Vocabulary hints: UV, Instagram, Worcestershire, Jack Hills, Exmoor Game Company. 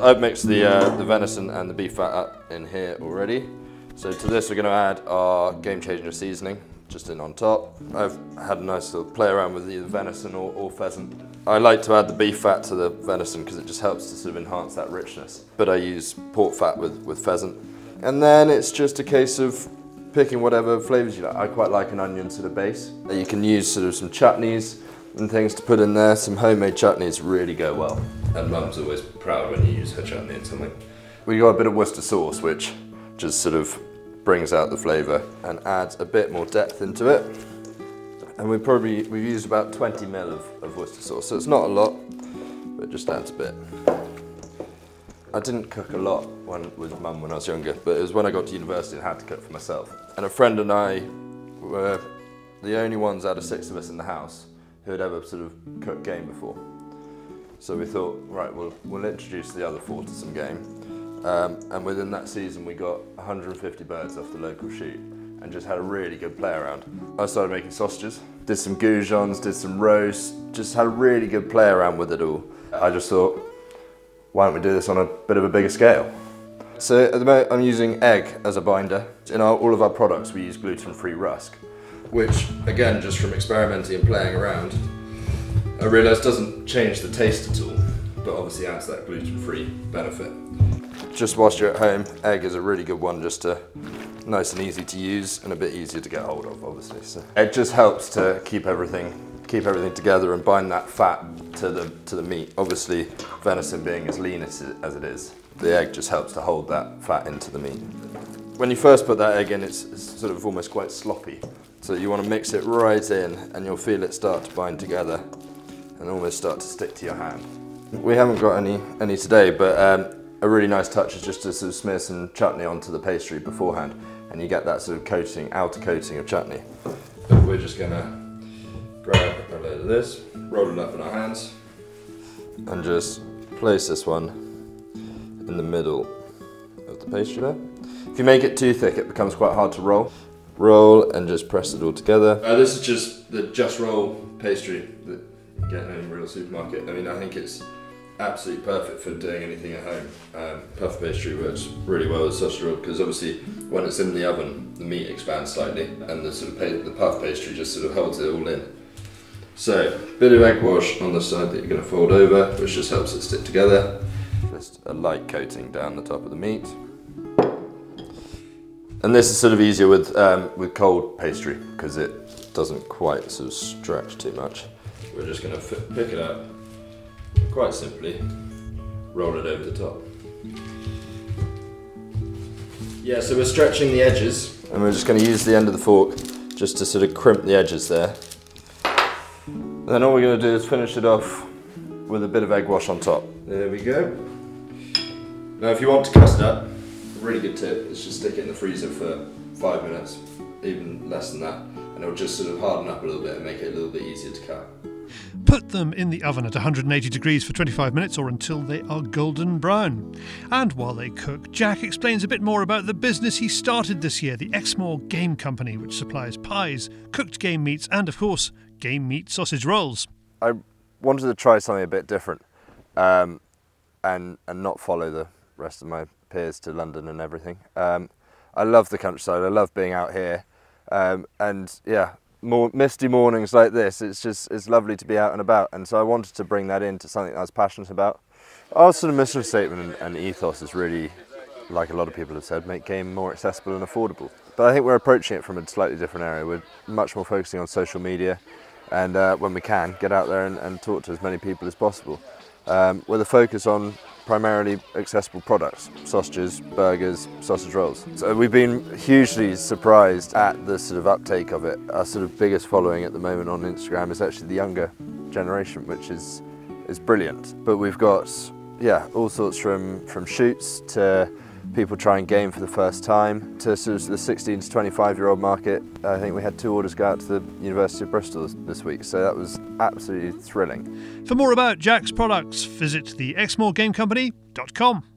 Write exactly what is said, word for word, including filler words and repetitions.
I've mixed the, uh, the venison and the beef fat up in here already. So to this we're going to add our game changer seasoning, just in on top. I've had a nice little play around with either venison or, or pheasant. I like to add the beef fat to the venison because it just helps to sort of enhance that richness. But I use pork fat with, with pheasant. And then it's just a case of picking whatever flavours you like. I quite like an onion to the base. You can use sort of some chutneys and things to put in there. Some homemade chutneys really go well. And mum's always proud when you use her chutney or something. We got a bit of Worcester sauce, which just sort of brings out the flavour and adds a bit more depth into it. And we probably, we've used about twenty mil of, of Worcester sauce, so it's not a lot, but it just adds a bit. I didn't cook a lot when, with mum when I was younger, but it was when I got to university and had to cook for myself. And a friend and I were the only ones out of six of us in the house who had ever sort of cooked game before. So we thought, right, we'll, we'll introduce the other four to some game. Um, and within that season we got a hundred and fifty birds off the local shoot and just had a really good play around. I started making sausages, did some goujons, did some roast, just had a really good play around with it all. I just thought, why don't we do this on a bit of a bigger scale? So at the moment I'm using egg as a binder. In our, all of our products we use gluten-free rusk, which again, just from experimenting and playing around, I realised doesn't change the taste at all, but obviously adds that gluten-free benefit. Just whilst you're at home, egg is a really good one, just to, nice and easy to use and a bit easier to get hold of, obviously. So it just helps to keep everything, keep everything together and bind that fat to the, to the meat. Obviously, venison being as lean as it, as it is, the egg just helps to hold that fat into the meat. When you first put that egg in, it's, it's sort of almost quite sloppy. So you want to mix it right in and you'll feel it start to bind together and almost start to stick to your hand. We haven't got any, any today, but um, a really nice touch is just to sort of smear some chutney onto the pastry beforehand, and you get that sort of coating, outer coating of chutney. But we're just gonna grab a load of this, roll it up in our hands, and just place this one in the middle of the pastry there. If you make it too thick, it becomes quite hard to roll. Roll and just press it all together. Uh, this is just the Just Roll pastry that you get in a real supermarket. I mean, I think it's absolutely perfect for doing anything at home. Um, puff pastry works really well with sausage roll because obviously when it's in the oven the meat expands slightly and the sort of the puff pastry just sort of holds it all in. So bit of egg wash on the side that you're going to fold over, which just helps it stick together. Just a light coating down the top of the meat. And this is sort of easier with um, with cold pastry because it doesn't quite sort of stretch too much. We're just going to pick it up. Quite simply, roll it over the top. Yeah, so we're stretching the edges. And we're just going to use the end of the fork just to sort of crimp the edges there. And then all we're going to do is finish it off with a bit of egg wash on top. There we go. Now if you want to custard up, a really good tip is just stick it in the freezer for five minutes, even less than that, and it'll just sort of harden up a little bit and make it a little bit easier to cut. Put them in the oven at a hundred and eighty degrees for twenty-five minutes or until they are golden brown. And while they cook, Jack explains a bit more about the business he started this year, the Exmoor Game Company, which supplies pies, cooked game meats and, of course, game meat sausage rolls. I wanted to try something a bit different um, and, and not follow the rest of my peers to London and everything. Um, I love the countryside, I love being out here um, and, yeah, more misty mornings like this, it's just it's lovely to be out and about, and so I wanted to bring that into something that I was passionate about. Our sort of mission statement and ethos is really, like a lot of people have said, make game more accessible and affordable. But I think we're approaching it from a slightly different area. We're much more focusing on social media and uh, when we can, get out there and, and talk to as many people as possible. Um, with a focus on primarily accessible products, sausages, burgers, sausage rolls. So we've been hugely surprised at the sort of uptake of it. Our sort of biggest following at the moment on Instagram is actually the younger generation, which is is brilliant. But we've got, yeah, all sorts from, from shoots to people trying game for the first time to sort of the sixteen to twenty-five year old market. I think we had two orders go out to the University of Bristol this week, so that was absolutely thrilling. For more about Jack's products, visit the exmoor game company dot com.